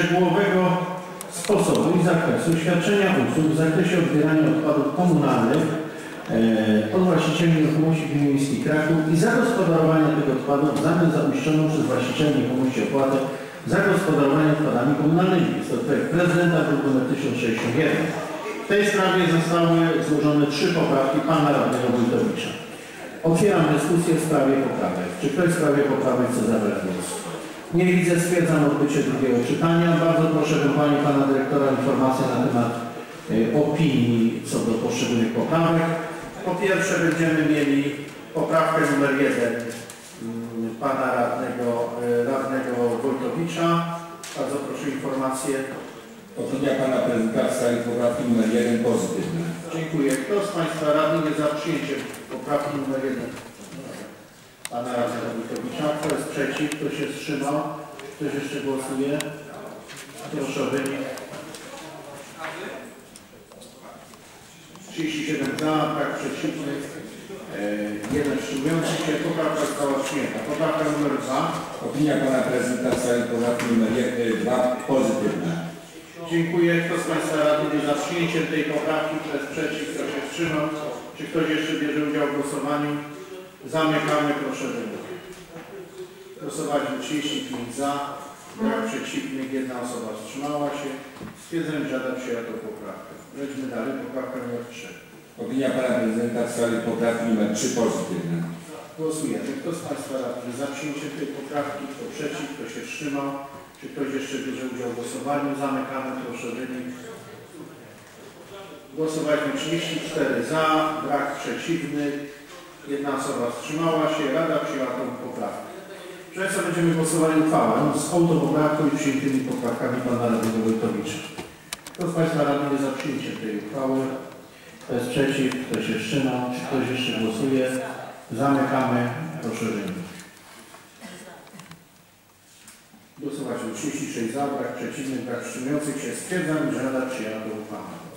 szczegółowego sposobu i zakresu świadczenia usług w zakresie odbierania odpadów komunalnych od właścicieli nieruchomości Gminy Miejskiej Kraków i zagospodarowania tych odpadów w zamian za uiszczoną przez właściciela nieruchomości opłatę zagospodarowania odpadami komunalnymi. Jest to projekt prezydenta druk nr 1061. W tej sprawie zostały złożone 3 poprawki pana radnego Wojtowicza. Otwieram dyskusję w sprawie poprawek. Czy ktoś w sprawie poprawek chce zabrać głos? Nie widzę. Stwierdzam odbycie drugiego czytania. Bardzo proszę o pana dyrektora informację na temat opinii co do poszczególnych poprawek. Po pierwsze będziemy mieli poprawkę numer 1 pana radnego Łotowicza. Bardzo proszę informację. Opinia pana prezydenta w sprawie poprawki numer 1 pozytywna. Dziękuję. Kto z państwa radnych jest za przyjęciem poprawki numer 1? Pana radnego Łotowicza. Kto jest przeciw? Kto się wstrzymał? Ktoś jeszcze głosuje? Proszę o wynik. 37 za, brak przeciwnych, 1 wstrzymujący się. Poprawka została przyjęta. Poprawka numer 2. Opinia pana prezydenta w sprawie poprawki numer 2 pozytywna. Dziękuję. Kto z państwa radnych jest za przyjęciem tej poprawki? Kto jest przeciw? Kto się wstrzymał? Czy ktoś jeszcze bierze udział w głosowaniu? Zamykamy. Proszę wynik. Głosowaliśmy 35 za, brak przeciwnych, 1 osoba wstrzymała się. Stwierdzam, że rada przyjęła tą poprawkę. Lećmy dalej, poprawka nr 3. Opinia pana prezydenta w sprawie poprawki nr 3 pozytywna. Głosujemy. Kto z państwa radnych jest za przyjęciem tej poprawki? Kto przeciw? Kto się wstrzymał? Czy ktoś jeszcze bierze udział w głosowaniu? Zamykamy. Proszę wynik. Głosowaliśmy 34 za, brak przeciwnych, 1 osoba wstrzymała się. Rada przyjęła tą poprawkę. Proszę Państwa, będziemy głosowali uchwałę z autopoprawką i przyjętymi poprawkami pana radnego Łotowicza. Kto z państwa radnych jest za przyjęciem tej uchwały? Kto jest przeciw? Kto się wstrzymał? Czy ktoś jeszcze głosuje? Zamykamy. Proszę wynik. Głosowaliśmy 36 za, brak przeciwnych, brak wstrzymujących się. Stwierdzam, że rada przyjęła tą uchwałę.